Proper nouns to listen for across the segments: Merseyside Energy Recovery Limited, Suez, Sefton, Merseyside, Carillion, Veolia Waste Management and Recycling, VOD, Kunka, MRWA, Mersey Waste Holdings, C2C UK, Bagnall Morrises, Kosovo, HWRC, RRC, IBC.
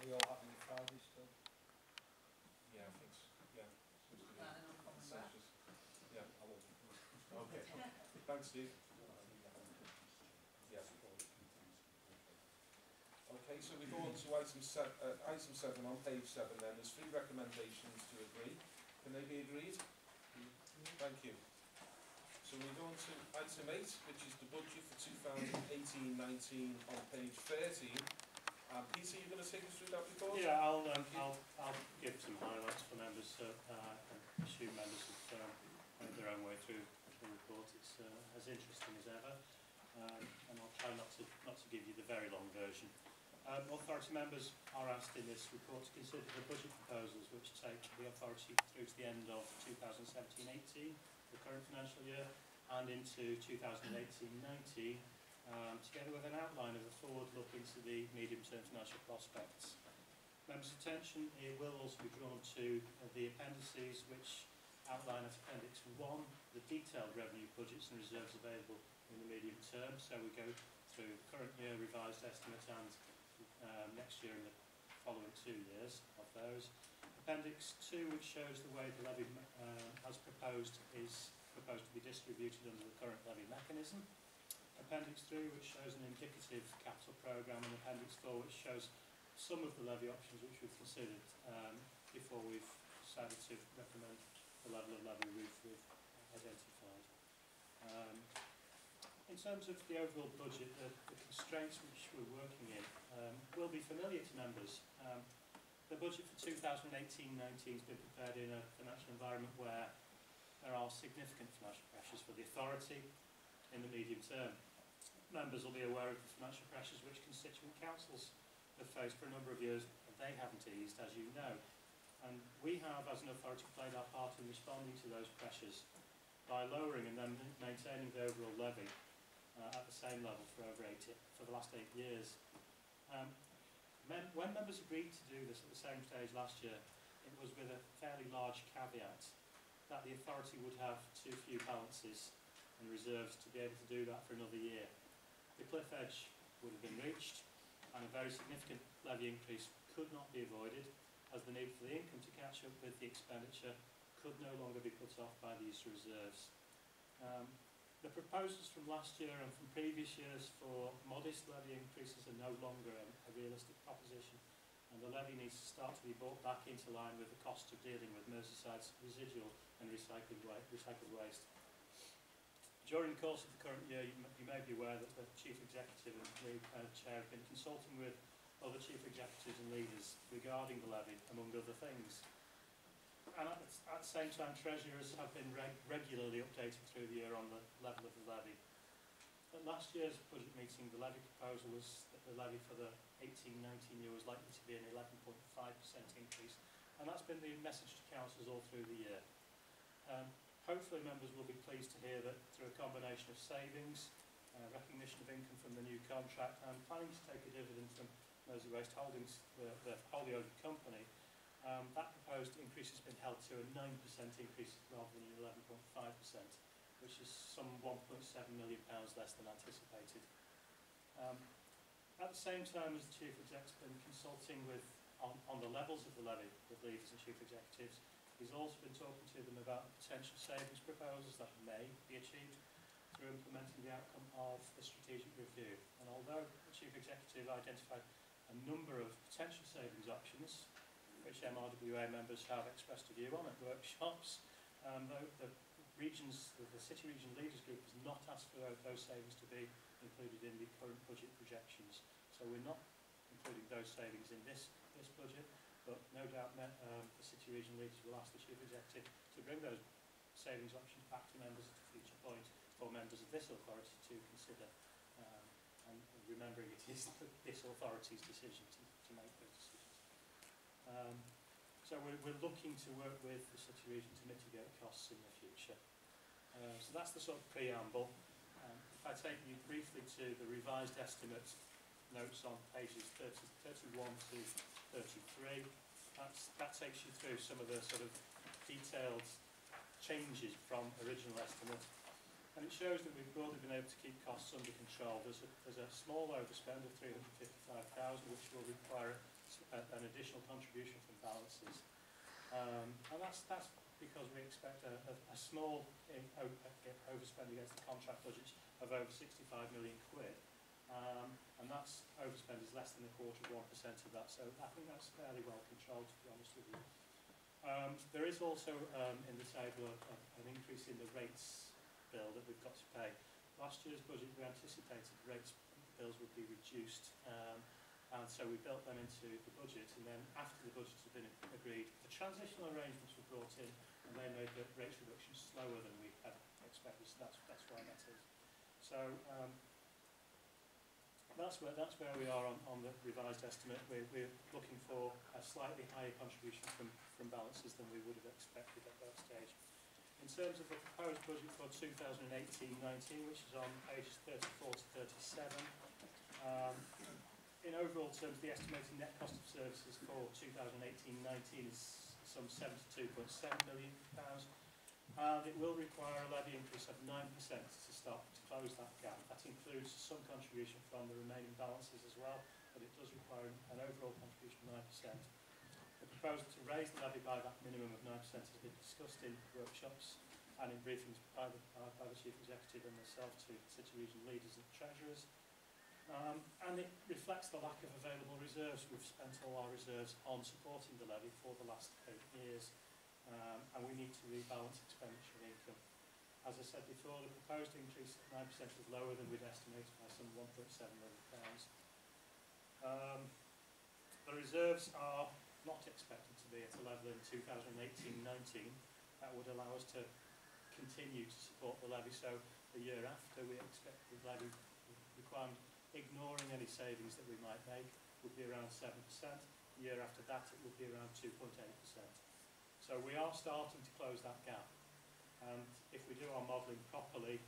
Aren't we all having a Friday still? Yeah, I think so. Yeah. Yeah, I will. Okay. Thanks, Steve. Yeah. Okay, so we go on to item 7 on page 7 then. There's 3 recommendations to agree. Can they be agreed? Thank you. So we go on to item 8, which is the budget for 2018-19 on page 13. Peter, you're going to take us through that report? Yeah, I'll give some highlights for members. I assume members have made their own way through the report. It's as interesting as ever, and I'll try not to give you the very long version. Authority members are asked in this report to consider the budget proposals which take the authority through to the end of 2017-18, the current financial year, and into 2018-19. Together with an outline of the forward look into the medium-term financial prospects. Members' attention will also be drawn to the appendices which outline as Appendix 1 the detailed revenue budgets and reserves available in the medium term. So we go through current year revised estimate and next year and the following 2 years of those. Appendix 2, which shows the way the levy as proposed is proposed to be distributed under the current levy mechanism. Appendix 3, which shows an indicative capital programme, and Appendix 4, which shows some of the levy options which we've considered before we've decided to recommend the level of levy we've identified. In terms of the overall budget, the constraints which we're working in will be familiar to members. The budget for 2018-19 has been prepared in a financial environment where there are significant financial pressures for the authority in the medium term. Members will be aware of the financial pressures which constituent councils have faced for a number of years and they haven't eased, as you know. And we have, as an authority, played our part in responding to those pressures by lowering and then maintaining the overall levy at the same level for the last 8 years. When members agreed to do this at the same stage last year, it was with a fairly large caveat that the authority would have too few balances and reserves to be able to do that for another year. The cliff edge would have been reached and a very significant levy increase could not be avoided, as the need for the income to catch up with the expenditure could no longer be put off by the use of reserves. The proposals from last year and from previous years for modest levy increases are no longer a realistic proposition, and the levy needs to start to be brought back into line with the cost of dealing with Merseyside's residual and recycled waste. During the course of the current year, you may be aware that the Chief Executive and the Chair have been consulting with other Chief Executives and leaders regarding the levy, among other things. And at the same time, Treasurers have been regularly updated through the year on the level of the levy. At last year's budget meeting, the levy proposal was that the levy for the 18-19 year was likely to be an 11.5% increase, and that's been the message to councils all through the year. Hopefully members will be pleased to hear that through a combination of savings, recognition of income from the new contract and planning to take a dividend from Mersey Waste Holdings, the wholly owned company, that proposed increase has been held to a 9% increase rather than 11.5%, which is some £1.7 million less than anticipated. At the same time as the Chief Exec's been consulting with on the levels of the levy with leaders and Chief Executives, he's also been talking to them about the potential savings proposals that may be achieved through implementing the outcome of the strategic review. And although the Chief Executive identified a number of potential savings options, which MRWA members have expressed a view on at workshops, the City Region Leaders Group has not asked for those savings to be included in the current budget projections. So we're not including those savings in this budget. But no doubt the City Region leaders will ask the Chief Executive to bring those savings options back to members at a future point for members of this authority to consider, and remembering it is this authority's decision to make those decisions. So we're looking to work with the City Region to mitigate costs in the future. So that's the sort of preamble. If I take you briefly to the revised estimates notes on pages 31 to 33. That takes you through some of the sort of detailed changes from original estimate. And it shows that we've broadly been able to keep costs under control. There's a small overspend of £355,000, which will require an additional contribution from balances. And that's because we expect a small overspend against the contract budget of over 65 million quid. And that overspend is less than a quarter of 1% of that, so I think that's fairly well controlled, to be honest with you. There is also in the table an increase in the rates bill that we've got to pay. Last year's budget, we anticipated rates bills would be reduced, and so we built them into the budget, and then after the budget had been agreed, the transitional arrangements were brought in, and they made the rate reduction slower than we had expected, so that's why that is. So, that's where we are on the revised estimate. We're looking for a slightly higher contribution from balances than we would have expected at that stage. In terms of the proposed budget for 2018-19, which is on pages 34 to 37, in overall terms, the estimated net cost of services for 2018-19 is some £72.7 million. And it will require a levy increase of 9% to close that gap. That includes some contribution from the remaining balances as well, but it does require an overall contribution of 9%. The proposal to raise the levy by that minimum of 9% has been discussed in workshops and in briefings by the Chief Executive and myself to City Region leaders and treasurers. And it reflects the lack of available reserves. We've spent all our reserves on supporting the levy for the last 8 years. And we need to rebalance expenditure and income. As I said before, the proposed increase of 9% is lower than we'd estimated by some £1.7 million. The reserves are not expected to be at a level in 2018-19 that would allow us to continue to support the levy. So the year after, we expect the levy requirement, ignoring any savings that we might make, would be around 7%. The year after that, it would be around 2.8%. So we are starting to close that gap, and if we do our modelling properly,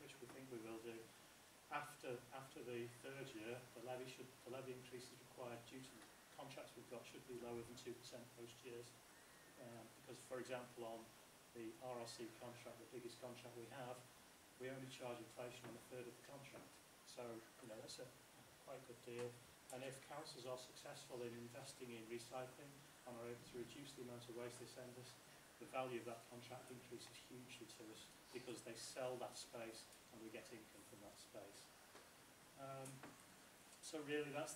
which we think we will do, after the third year, the levy increases required due to the contracts we've got should be lower than 2% most years, because for example on the RRC contract, the biggest contract we have, we only charge inflation on a third of the contract. So you know that's a quite good deal. And if councils are successful in investing in recycling and are able to reduce the amount of waste they send us, the value of that contract increases hugely to us because they sell that space and we get income from that space. So really that's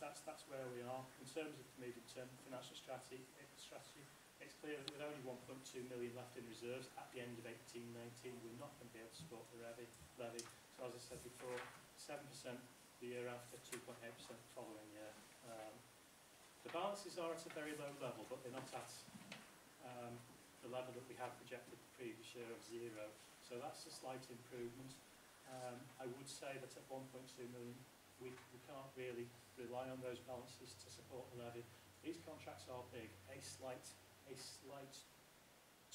where we are. In terms of the medium-term financial strategy, it's clear that with only 1.2 million left in reserves at the end of 18-19, we're not going to be able to support the levy. So as I said before, 7% the year after, 2.8% the following year. The balances are at a very low level, but they're not at the level that we had projected the previous year of zero. So that's a slight improvement. I would say that at 1.2 million, we can't really rely on those balances to support the levy. These contracts are big. A slight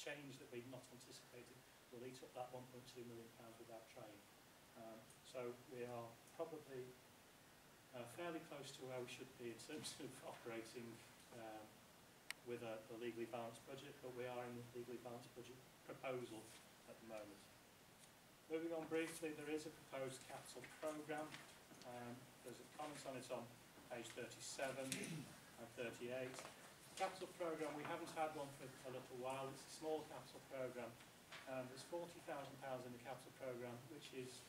change that we've not anticipated will eat up that £1.2 million without trying. So we are probably fairly close to where we should be in terms of operating with a legally balanced budget, but we are in the legally balanced budget proposal at the moment. Moving on briefly, there is a proposed capital programme. There's a comment on it on page 37 and 38. The capital programme, we haven't had one for a little while. It's a small capital programme. There's £40,000 in the capital programme, which is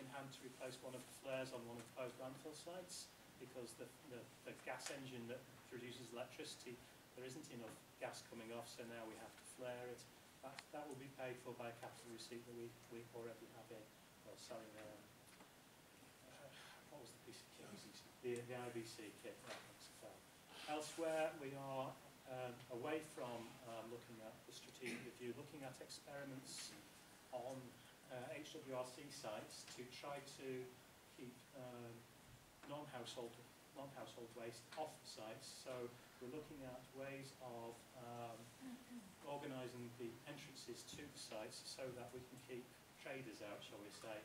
in hand to replace one of the flares on one of the closed landfill sites, because the gas engine that produces electricity, there isn't enough gas coming off, so now we have to flare it. That will be paid for by a capital receipt that we already have in, well, selling what was the piece of kit? The IBC kit. Elsewhere, we are away from looking at the strategic review, looking at experiments on HWRC sites to try to keep non-household waste off the sites. So we're looking at ways of organising the entrances to the sites so that we can keep traders out, shall we say,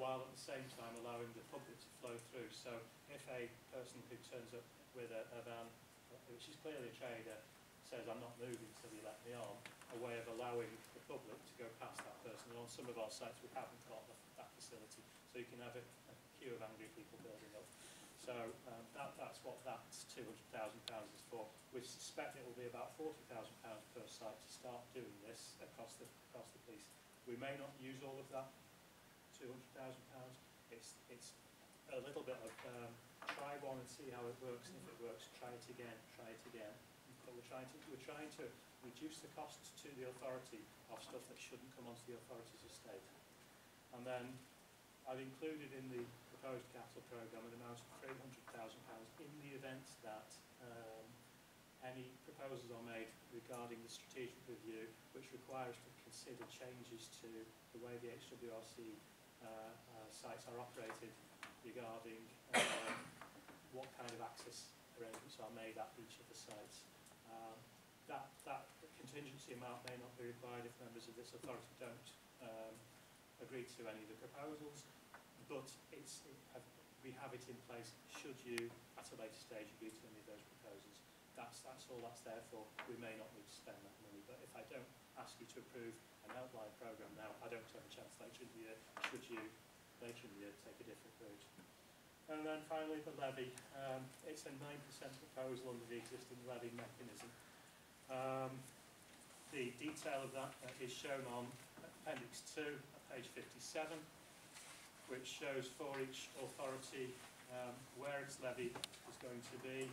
while at the same time allowing the public to flow through. So if a person who turns up with a van, which is clearly a trader, says I'm not moving until you let me on, a way of allowing the public to go past that person. And on some of our sites we haven't got that facility, so you can have a queue of angry people building up. So that's what that £200,000 is for. We suspect it will be about £40,000 per site to start doing this across the piece. We may not use all of that £200,000. It's a little bit of try one and see how it works, and if it works, try it again. But we're trying to reduce the costs to the authority of stuff that shouldn't come onto the authority's estate. And then I've included in the proposed capital programme an amount of £300,000 in the event that any proposals are made regarding the strategic review, which requires to consider changes to the way the HWRC sites are operated, regarding what kind of access arrangements are made at each of the sites. That contingency amount may not be required if members of this authority don't agree to any of the proposals, but we have it in place should you, at a later stage, agree to any of those proposals. That's all that's there for. We may not need to spend that money, but if I don't ask you to approve an outline programme now, I don't have a chance later in the year, should you later in the year take a different route. And then finally, the levy. It's a 9% proposal under the existing levy mechanism. The detail of that is shown on Appendix 2 at page 57, which shows for each authority where its levy is going to be.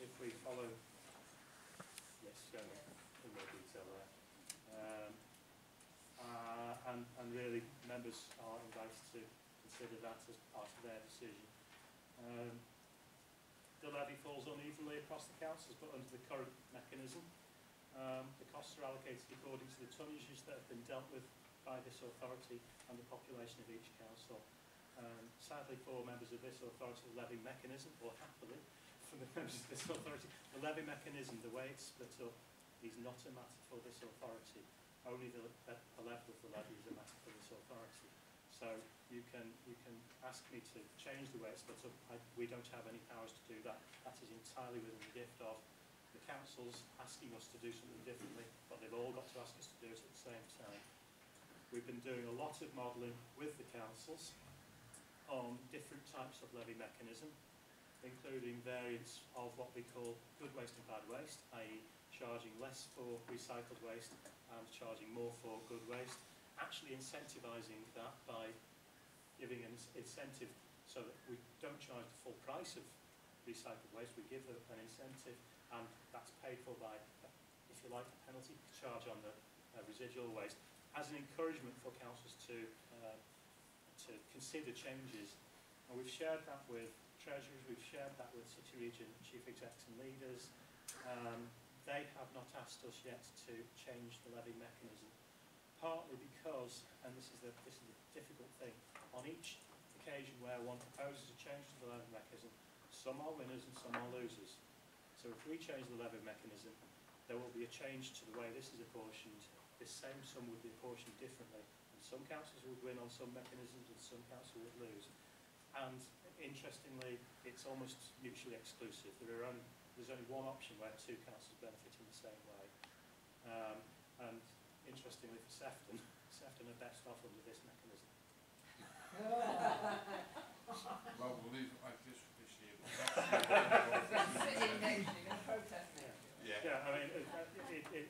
If we follow, yes, shown in more detail there. And really, members are invited to consider that as part of their decision. The levy falls unevenly across the councils, but under the current mechanism, the costs are allocated according to the tonnages that have been dealt with by this authority and the population of each council. Sadly, for members of this authority, the levy mechanism, or happily, for the members of this authority, the levy mechanism, the way it's split up, is not a matter for this authority. Only the level of the levy is a matter for this authority. So you can ask me to change the way it's split up. We don't have any powers to do that. That is entirely within the gift of the councils asking us to do something differently, but they've all got to ask us to do it at the same time. We've been doing a lot of modelling with the councils on different types of levy mechanism, including variants of what we call good waste and bad waste, i.e. charging less for recycled waste and charging more for good waste, actually incentivising that by giving an incentive so that we don't charge the full price of recycled waste, we give an incentive, and that's paid for by, if you like, a penalty charge on the residual waste, as an encouragement for councils to consider changes. And we've shared that with treasurers, we've shared that with city region chief execs and leaders. They have not asked us yet to change the levy mechanism, partly because, and this is the difficult thing, on each occasion where one proposes a change to the levy mechanism, some are winners and some are losers. So if we change the levy mechanism, there will be a change to the way this is apportioned. This same sum would be apportioned differently, and some councils would win on some mechanisms and some councils would lose. And interestingly, it's almost mutually exclusive. There's only one option where two councils benefit in the same way. And interestingly for Sefton, Sefton are best off under this mechanism. Well, we'll leave it like this for this year. Yeah, I mean,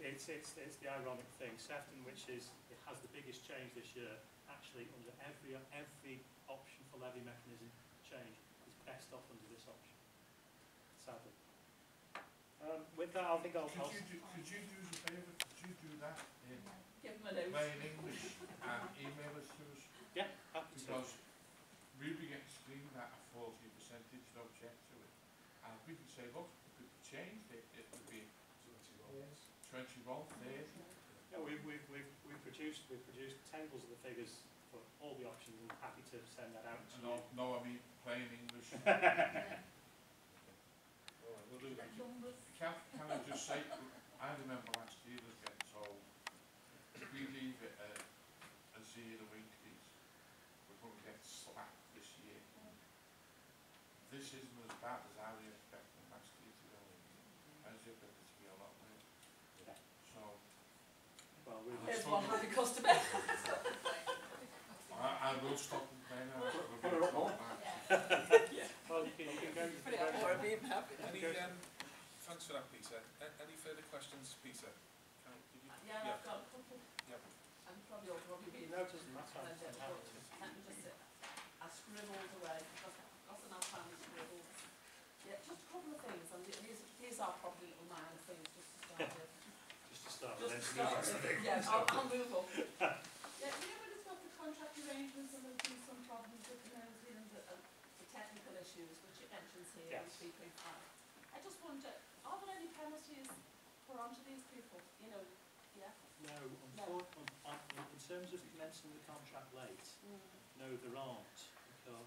it's the ironic thing. Sefton, which has the biggest change this year, actually under every option for levy mechanism change, is best off under this option. Sadly. With that, I think I'll... Could you do us a favour? Could you do that in plain English and email us to us? Yeah, happy to. Because we'll be getting screened at a 40% no check to it. And we can say, look, we could change it. It would be 21, 30. Yeah, we've produced tables of the figures for all the options, and happy to send that out to you. No, I mean plain English. We'll do that. Can I just say, I remember last year was getting told, if we leave it a zero increase, we're going to get slapped this year. This isn't as bad as I was expecting last year to go in. I was expecting it to be a lot worse. Yeah. So, well, there's one happy customer. I will stop complaining. well, you can go. Thanks for that, Peter. Any further questions, Peter? Yeah, I've got a couple. I'm probably all probably let me just sit. I scribbled away because I've got enough time to scribble. Yeah, just a couple of things, and these are probably little minor things just to start with. Just to start with. Yeah, I'll move on. Yeah, you know when it's got the contract arrangements and there's been some problems with the technical issues which it mentions here in speaking. I just wonder, are there any penalties put onto these people? You know. Yeah. No, in terms of commencing the contract late, no, there aren't,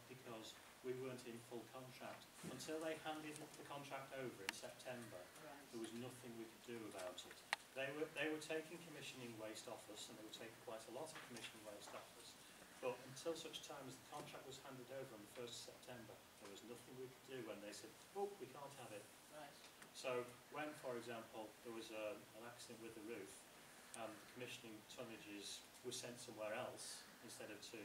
because we weren't in full contract. Until they handed the contract over in September, there was nothing we could do about it. They were taking commissioning waste off us, and they were taking quite a lot of commissioning waste off us. But until such time as the contract was handed over on the 1st of September, there was nothing we could do when they said, oh, we can't have it. So when, for example, there was an accident with the roof, and the commissioning tonnages were sent somewhere else instead of to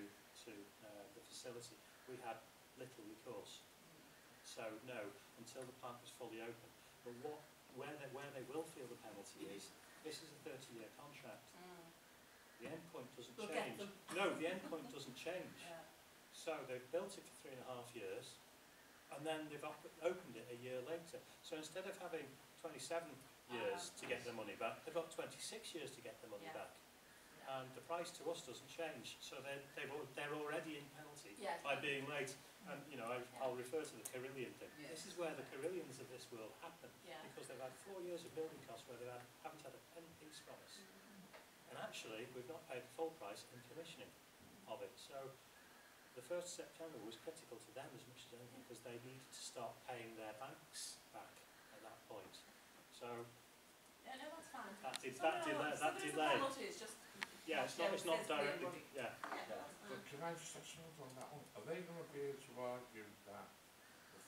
the facility, we had little recourse. So no, until the plant was fully open. But where they will feel the penalty is, this is a 30-year contract. The end point doesn't change. No, the end point doesn't change. So they've built it for 3.5 years, and then they've opened it a year later. So instead of having 27 years to get their money back, they've got 26 years to get their money back. And the price to us doesn't change, so they're already in penalty by being late. And you know, I'll refer to the Carillion thing. This is where the Carillions of this world happen, because they've had 4 years of building costs where they haven't had a penny piece from us. And actually, we've not paid the full price in commissioning of it. So the 1st of September was critical to them as much as anything, because they needed to start paying their banks back at that point. So that's fine. That delay is just it's not directly. But can I just ask something on that one? Are they going to be able to argue that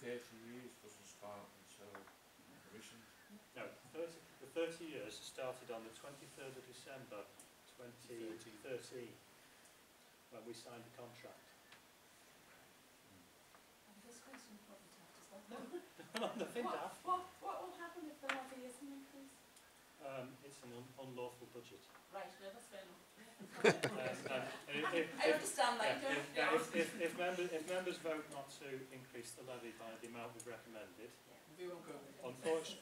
the 30 years doesn't start until commission? No, the 30 years started on the 23rd of December 2013 when we signed the contract. This question probably touches that. What will happen if the levy isn't increased? It's an unlawful budget. Right, no, that's fair enough. I understand that. If members vote not to increase the levy by the amount we've recommended, we won't go with it.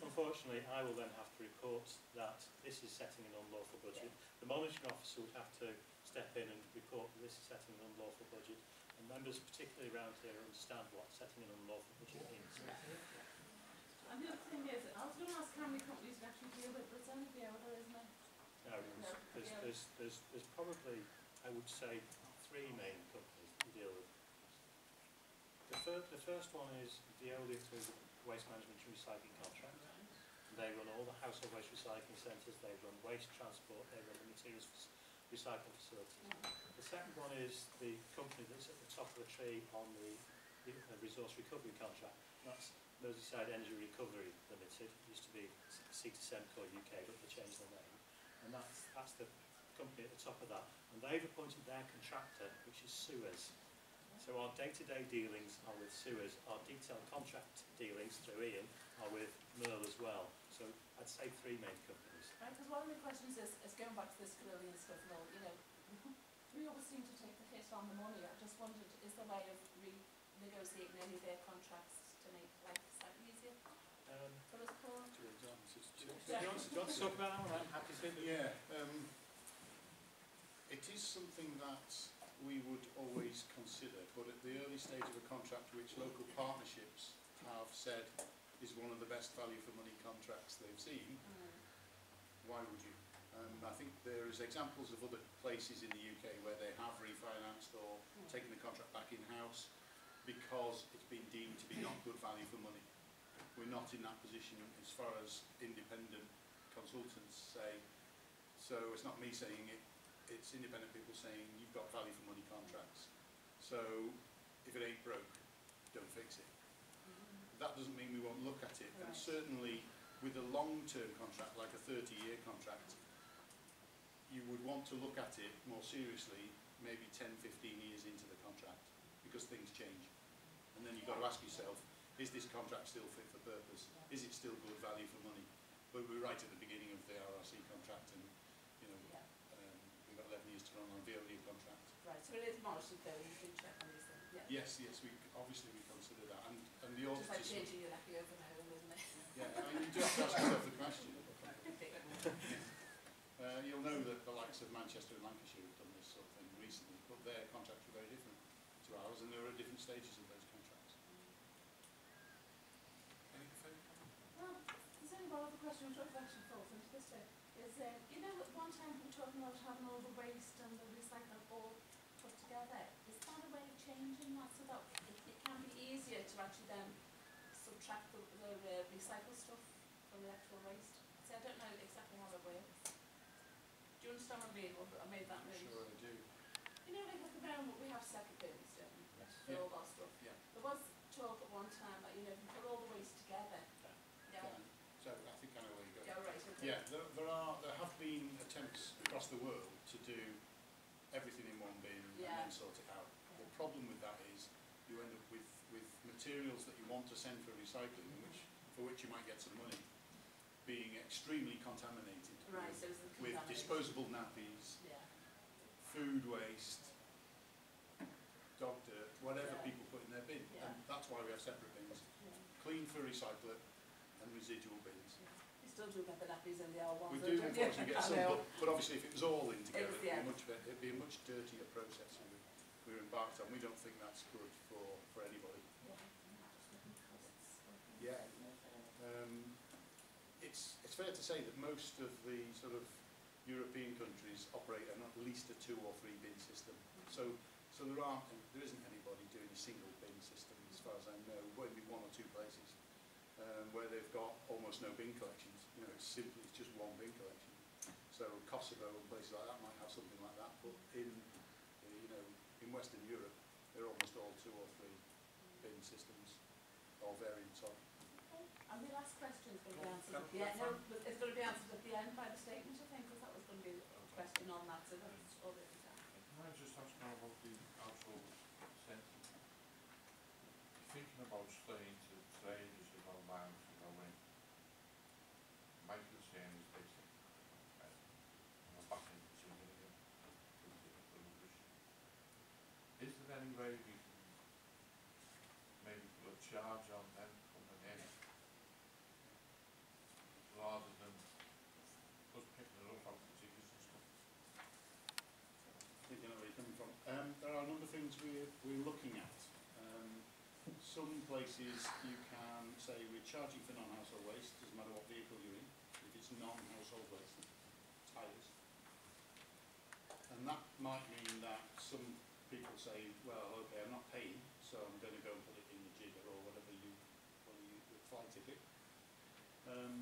Unfortunately, I will then have to report that this is setting an unlawful budget. The monitoring officer would have to step in and report that this is setting an unlawful budget. And members, particularly around here, understand what setting an unlawful budget means. And the other thing is, I was going to ask how many companies would actually deal with it, but it's only Veolia, isn't it? No, there's probably, I would say, 3 main companies that deal with. The first one is Veolia through the Waste Management and Recycling contract. They run all the household waste recycling centres, they run waste transport, they run the materials recycling facilities. The second one is the company that's at the top of the tree on the resource recovery contract. That's Merseyside Energy Recovery Limited. It used to be C2C UK, but they changed their name. And that's the company at the top of that. And they've appointed their contractor, which is Suez. So our day-to-day dealings are with Suez. Our detailed contract dealings through Ian are with Merle as well. So I'd say 3 main companies. Right, because one of the questions is going back to this Carillion stuff and all, you know, we always seem to take the hit on the money. I just wondered, is there a way of renegotiating any of their contracts to make life slightly easier? For us poor? Do you want to talk about that? I'm happy to. Yeah. It is something that we would always consider, but at the early stage of a contract, which local partnerships have said is one of the best value for money contracts they've seen, why would you? I think there is examples of other places in the UK where they have refinanced or taken the contract back in-house because it's been deemed to be not good value for money. We're not in that position as far as independent consultants say, so it's not me saying it, it's independent people saying you've got value for money contracts. So if it ain't broke, don't fix it. That doesn't mean we won't look at it. And certainly with a long-term contract, like a 30-year contract, you would want to look at it more seriously maybe 10, 15 years into the contract, because things change. And then you've got to ask yourself, is this contract still fit for purpose? Is it still good value for money? But we're right at the beginning of the RRC contract, and you know, we've got 11 years to run on a VOD contract. Right, so it is monitored though, you can check on these things. Yeah. Yes, yes, we obviously consider that. And the auditors... It's like changing your nappy over the home, isn't it? Yeah, I mean, you do have to ask yourself the question. You'll know that the likes of Manchester and Lancashire have done this sort of thing recently, but their contracts were very different to ours, and there are different stages of those contracts. Any further comments? Does anyone have a question which I've actually thought into this day? Is, you know, at one time we were talking about having all the waste and the recycling all put together. Is that a way of changing that so that it can be easier to actually then subtract the recycled stuff from the actual waste? See, I don't know exactly how that works. Do you understand what I mean? I made that move. Sure, I do. You know, like at the moment we have separate bins, don't we? Yes. For all our stuff. Yeah. There was talk at one time that, you know, if you put all the waste together. Yeah. Yeah. So I think I know where you're going. Yeah, right, okay. Yeah, there have been attempts across the world to do everything in one bin, yeah, and then sort it out. Yeah. The problem with that is you end up with materials that you want to send for recycling, which for which you might get some money, being extremely contaminated, right, with disposable nappies, yeah, food waste, dog dirt, whatever, yeah, people put in their bin. Yeah. And that's why we have separate bins, yeah, clean for recyclate and residual bins. Yeah. We still do get the nappies and the old ones. We do, of course, we get some, but obviously if it was all in together, it'd be a much dirtier process we were embarked on. We don't think that's good for anybody. Yeah. It's fair to say that most of the sort of European countries operate on at least a 2 or 3 bin system. So there isn't anybody doing a single bin system as far as I know. Maybe 1 or 2 places where they've got almost no bin collections. You know, it's just one bin collection. So Kosovo and places like that might have something like that, but in Western Europe they're almost all 2 or 3 bin systems or variants of. And the last question is going to be answered at the end. No, it's going to be answered at the end by the statement, I think, because that was going to be a question on that. So that's all that was happening. Can I just ask now what the actual sentence? Thinking about staying to trade is about miles and all in. My concern is basically I'm back in the team again. Is there any way we can maybe put a charge on them coming in, rather than just picking it up on the tickets and stuff? I think you know where you're coming from. There are a number of things we're looking at. Some places you can say we're charging for non-household waste, doesn't matter what vehicle you're in, if it's non-household waste, tyres. And that might mean that some people say, well, okay, I'm not paying, so I'm going to go and put it in the jigger or whatever you fly ticket.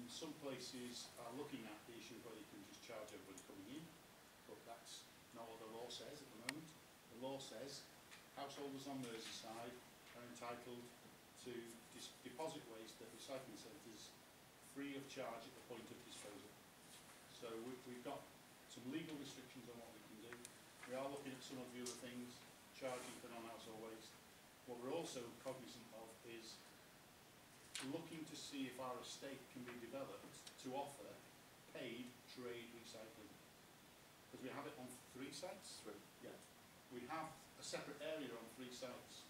Some places are looking at the issue of whether you can just charge everybody coming in, but that's not what the law says at the moment. The law says householders on Merseyside are entitled to deposit waste at recycling centres free of charge at the point of disposal. So we've got some legal restrictions on what we can do. We are looking at some of the other things, charging for non-household waste. What we're also cognizant of is looking to see if our estate can be developed to offer paid trade recycling. Because we have it on 3 sites. 3? Yeah. We have a separate area on 3 sites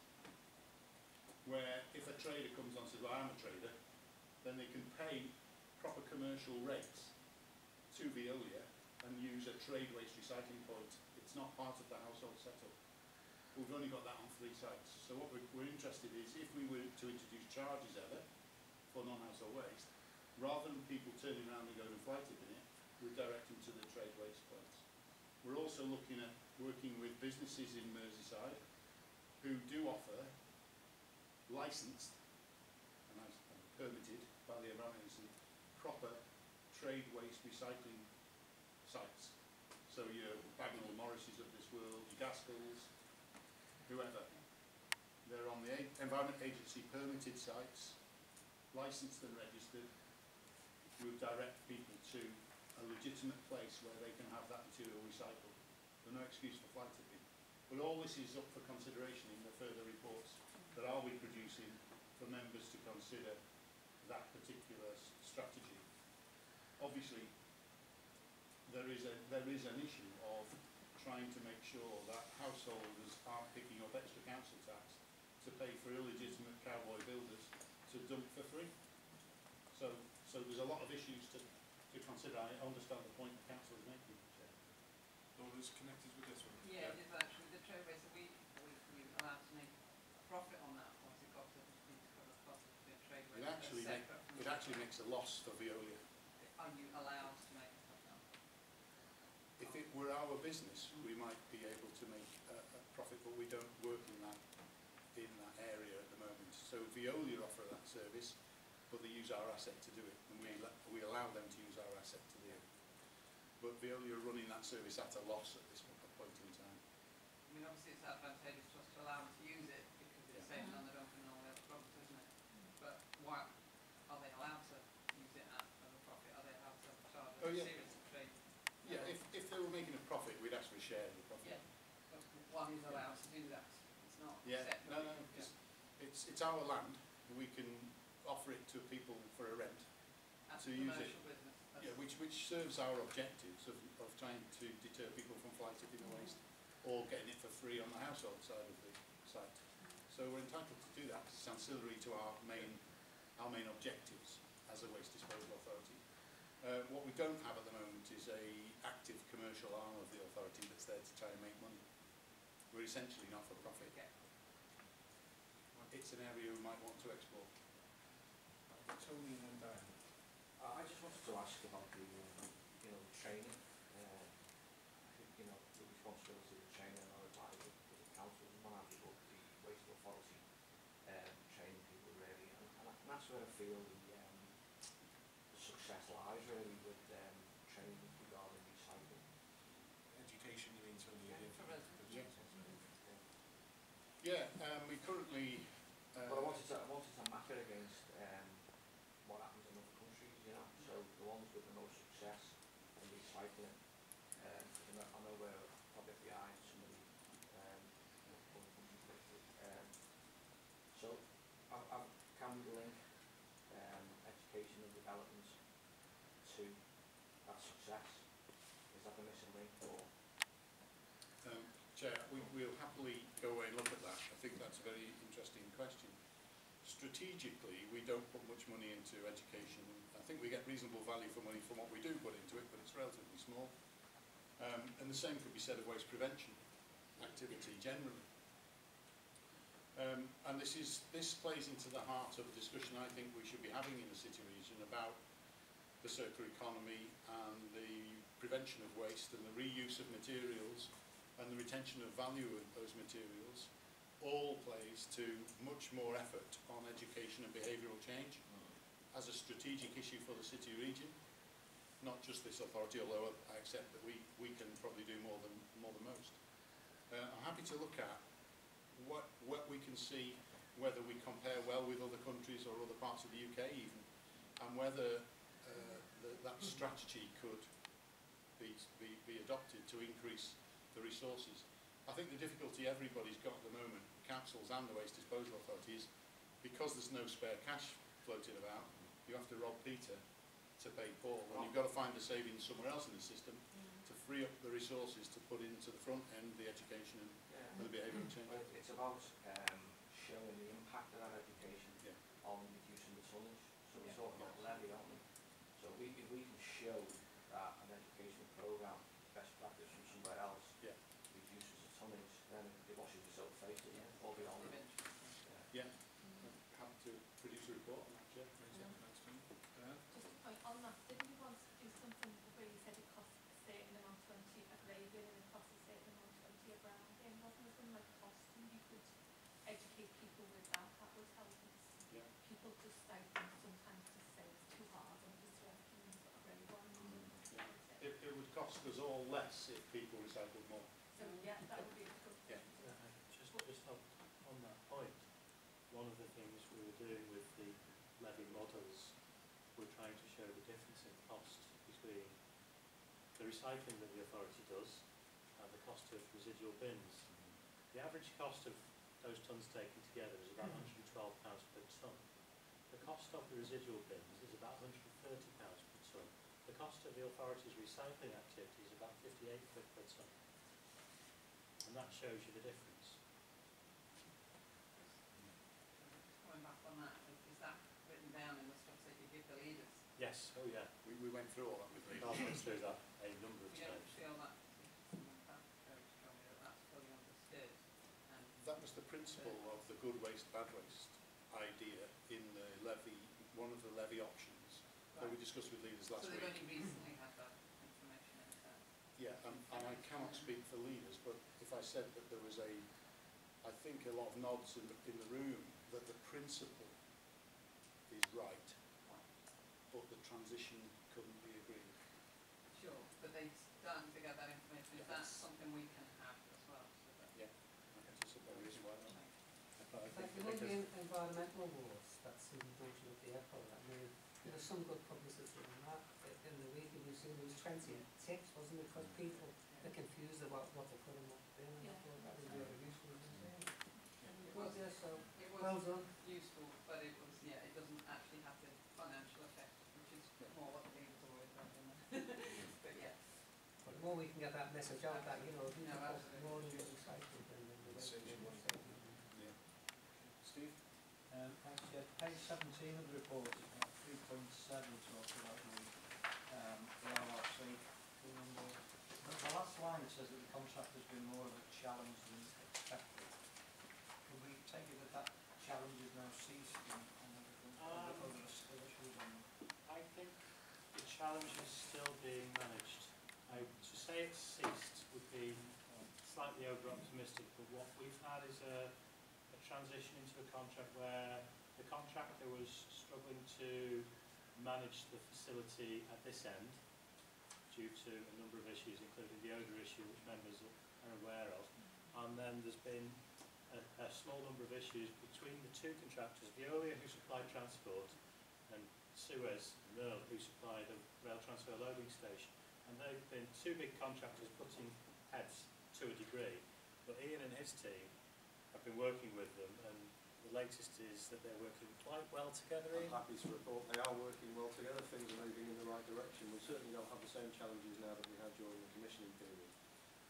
where if a trader comes on and says, well, I'm a trader, then they can pay proper commercial rates to Veolia and use a trade waste recycling point. It's not part of the household setup. We've only got that on 3 sites. So what we're interested in is if we were to introduce charges ever for non-household waste, rather than people turning around and going and fly tipping it, we're directing to the trade waste points. We're also looking at working with businesses in Merseyside who do offer licensed and permitted by the RRC proper trade waste recycling sites. So your Bagnall Morrises of this world, your Gaskell's, whoever. They're on the Environment Agency permitted sites, licensed and registered. We'll direct people to a legitimate place where they can have that material recycled. There's no excuse for fly tipping. But all this is up for consideration in the further reports that are we producing for members to consider that particular strategy. Obviously, there is an issue of trying to make sure that householders aren't picking up extra council tax to pay for illegitimate cowboy builders to dump for free. So there's a lot of issues to consider. I understand the point the council is making. Laura is connected with this one. Yeah, it is actually. The Trailway, so we're allowed to make a profit on that once it got to cover the cost of the Trailway. It actually makes a loss for Veolia. Are you allowed to make a profit on that? If it were our business, we might be able to make a profit, but we don't work in that area at the moment. So Veolia offer that service, but they use our asset to do it, and we allow them to use our asset to do it. But Veolia are running that service at a loss at this point in time. I mean, obviously it's advantageous just to allow them to use it because it's saving on the dumping and all the other problems, isn't it? But why are they allowed to use it at a profit? Are they allowed to charge a serious fee? Yeah, if they were making a profit, we'd actually share the profit. Yeah, but one is allowed to do that. It's not acceptable. Yeah, no, because it's our land. We can offer it to people for a rent. As to use it, yeah, which serves our objectives of trying to deter people from fly tipping the waste or getting it for free on the household side of the site. So we're entitled to do that. It's ancillary to our main objectives as a waste disposal authority. What we don't have at the moment is a active commercial arm of the authority that's there to try and make money. We're essentially not for profit. It's an area we might want to explore. Tony and Diane. I just wanted to ask about the training, you know, the responsibility of the training and our advisor to the council and what have you, but the waste authority training people really, and that's where I feel the success lies really with training regarding recycling. Education, you mean, something you do? Yeah, we currently... but I wanted to map it against... what happens in other countries, you know. So the ones with the most success in recycling, I know we're probably behind some of the other countries. So I can we link education and development to that success? Is that the missing link? Or Chair, we'll happily go away and look at that. I think that's a very interesting question. Strategically, we don't put much money into education. I think we get reasonable value for money from what we do put into it, but it's relatively small. And the same could be said of waste prevention activity generally. And this plays into the heart of a discussion I think we should be having in the city region about the circular economy and the prevention of waste and the reuse of materials and the retention of value of those materials. All plays to much more effort on education and behavioural change as a strategic issue for the city region, not just this authority, although I accept that we can probably do more than most. I'm happy to look at what we can see, whether we compare well with other countries or other parts of the UK even, and whether that strategy could be adopted to increase the resources. I think the difficulty everybody's got at the moment, councils and the waste disposal authorities, because there's no spare cash floating about, you have to rob Peter to pay Paul, and you've got to find a saving somewhere else in the system to free up the resources to put into the front end, the education and the behavioural change. Well, it's about showing the impact of that education on reducing the tonnage. So we're talking about levy, aren't we? So if we can show that an educational programme, best practice from somewhere else, reduces the tonnage, then it washes its own face, or beyond it. Happy to produce a report on that, Jeff. Just a point on that, didn't you want to do something where you said it costs a certain amount of money a graveyard and it costs a certain amount of money a ground game? Wasn't there something like cost, and you could educate people with that? That would help us. People just like sometimes just say it's too hard and just working for a graveyard. It would cost us all less if people recycled more. So that would be a good thing. Just on that point, one of the things we were doing with the levy models, we're trying to show the difference in cost between the recycling that the authority does and the cost of residual bins. The average cost of those tonnes taken together is about £112 per tonne. The cost of the residual bins is about £130 per tonne. The cost of the authority's recycling activity is about £58 per tonne. And that shows you the difference. Going back on that, is that written down in the stuff that you give the leaders? Yes, oh yeah. We went through all that with leaders. I went through that a number of times. We don't feel that. That was the principle of the good waste, bad waste idea in the levy, one of the levy options that we discussed with leaders last week. So they've only recently had that information in effect. Yeah, and I cannot speak for leaders, but if I said that there was I think a lot of nods in the room that the principle is right, but the transition couldn't be agreed. Sure, but they're starting to get that information. Is that something we can have as well? So that yeah. But the environmental laws that's in the version of the airport, I mean, there was some good publicity on that in the week, and you've seen those 20 tips, wasn't it? Because people are confused about what they're putting up there, and I thought that would be very useful. Well, yeah, so it was well done. Useful, but it was, yeah, it doesn't actually have the financial effect, which is more what the leaders always have in there. But yeah. But the more we can get that message out, that you know, the more we get recycled, then the Steve? Page 17 of the report, 3.7 talks about the RRC. The last line says that the contract has been more of a challenge than expected. Can we take it that challenge is now ceased and other issues on them? I think the challenge is still being managed. To say it's ceased would be slightly over-optimistic, but what we've had is a transition into a contract where the contractor was struggling to manage the facility at this end due to a number of issues, including the odour issue, which members are aware of. And then there's been a small number of issues between the two contractors, Veolia, who supplied transport, and Suez, Merl, who supplied the rail transfer loading station. And they've been two big contractors putting heads to a degree, but Ian and his team have been working with them, and the latest is that they're working quite well together. I'm happy to report they are working well together, things are moving in the right direction. We certainly don't have the same challenges now that we had during the commissioning period.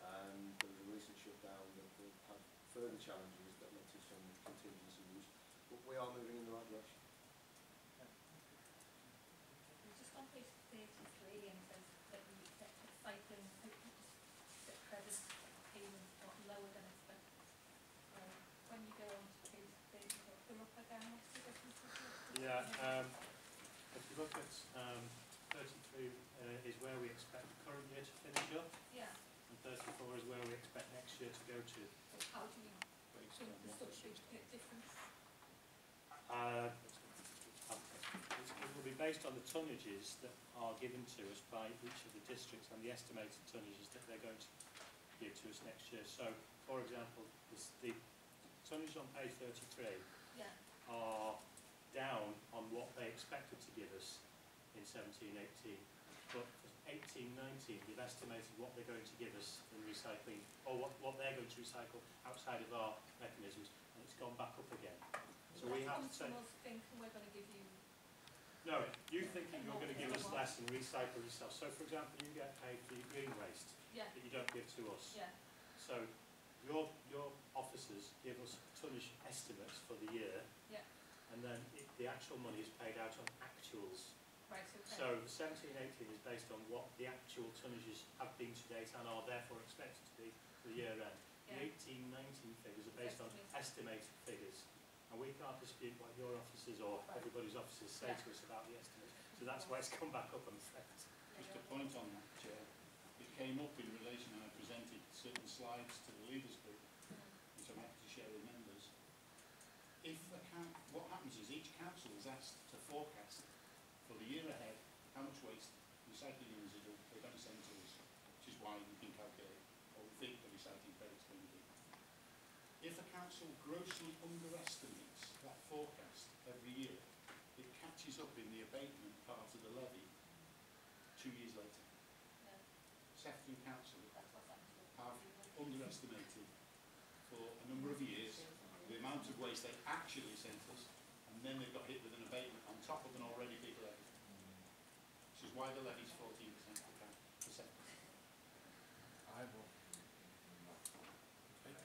There was a recent shutdown that had further challenges that led to some contingency use, but we are moving in the right direction. Just on page 33, and says that we expect recycling outputs that credit payments are lower than expected. When you go on to page 34, they're up and down. Yeah, if you look at 33 is where we expect the current year to finish up. Yeah. And 34 is where we expect next year to go to. But how do you think there's such a big difference? It will be based on the tonnages that are given to us by each of the districts and the estimated tonnages that they're going to give to us next year. So, for example, the tonnages on page 33 are down on what they expected to give us in 17-18, but for 18-19 they've estimated what they're going to give us in recycling, or what they're going to recycle outside of our mechanisms, and it's gone back up again. So we have to think we're going to give you. No, you thinking you're going to give us less and recycle yourself. So, for example, you get paid for your green waste that you don't give to us. Yeah. So your officers give us tonnage estimates for the year, and then the actual money is paid out on actuals. Right, okay. So 17-18 is based on what the actual tonnages have been to date and are therefore expected to be for the year end. The 18-19 figures are based on estimated figures, and we can't dispute what your officers or everybody's officers say to us about the estimates. So that's why it's come back up, I'm afraid. Just a point on that, Chair. It came up in relation, and I presented certain slides to the leaders group, which I'm happy to share with members. If the what happens is each council is asked to forecast for the year ahead how much waste recycling units are doing, they're going to send to us, which is why we can calculate, or we think the recycling credit is going to be. If a council grossly underestimates that forecast every year, it catches up in the abatement part of the levy 2 years later. No. Sefton Council have underestimated for a number of years the amount of waste they actually sent us, and then they've got hit with an abatement on top of an already big levy. Which is why the levy's 14% per cent. I will. Okay.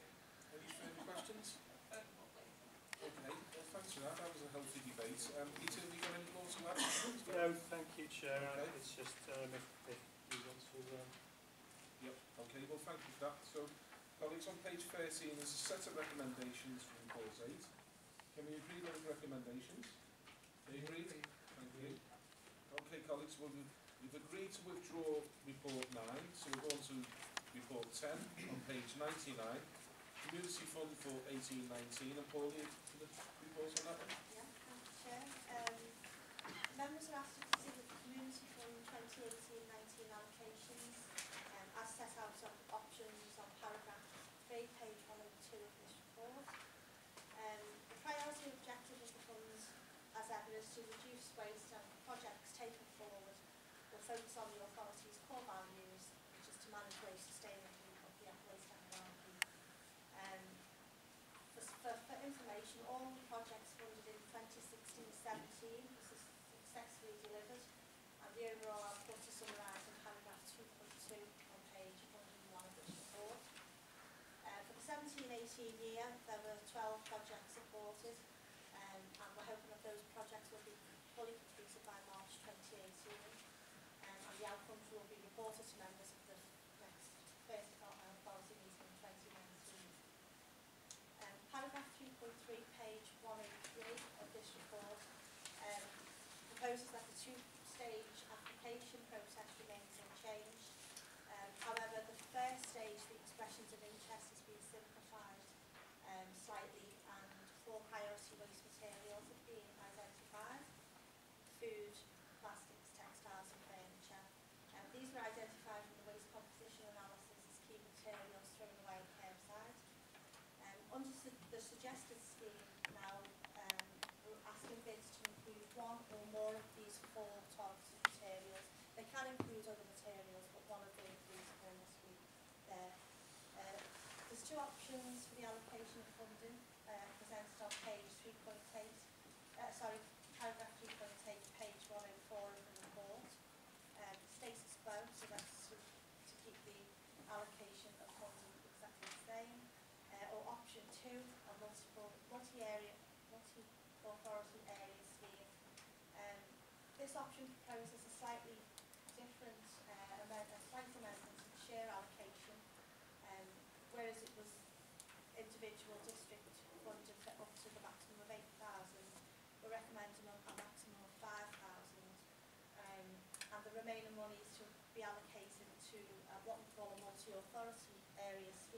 Any further questions? Okay, well, thanks for that. That was a healthy debate. Peter, have you got any more to add? No, thank you, Chair. Okay. It's just if you want to... Yep, okay, well, thank you for that. So, colleagues, on page 13 is a set of recommendations from clause 8. Can we agree those recommendations? They agreed? Thank you. Okay, colleagues, well, we've agreed to withdraw report 9, so we're going to report 10 on page 99. Community Fund for 1819, and Paul, you the report on that one? Yeah, thank you, Chair. Members are asked to consider the Community Fund 2018-19 allocations as set out on options on paragraph 3, page 102 of this report. The priority objective of the funds, as ever, is to reduce waste and projects taken forward will focus on the authority's core values, which is to manage waste sustainably and copy up waste economically. For information, all the projects funded in 2016-17 were successfully delivered, and the overall output is summarised in paragraph 2.2 on page 101 of this report. For the 17-18 year, there were 12 projects supported, and we're hoping that those projects will be fully completed by March 2018, and the outcomes will be reported to members of the next first policy meeting in 2019. Paragraph 3.3, page 183 of this report proposes that the two-stage application process remains unchanged. However, the first stage, the expressions of interest, has been simplified slightly, and four priority waste materials have been identified: food, plastics, textiles and furniture. These were identified from the waste composition analysis as key materials thrown away curbside. Under the suggested scheme now, we're asking bids to include one or more of these four targeted materials. They can include other materials, but one of them includes all must be there. There's two options for the allocation of funding presented on page 3.8, sorry, paragraph 3.8, page 104 of the report. Status quo, so that's to keep the allocation of funding exactly the same. Or option 2, a multi-authority area scheme. This option proposes a slightly different amendment to the share allocation, whereas it was individual district funded for up to the maximum of 8,000, we're recommending a maximum of 5,000, and the remaining money is to be allocated to what we call a multi-authority area scheme,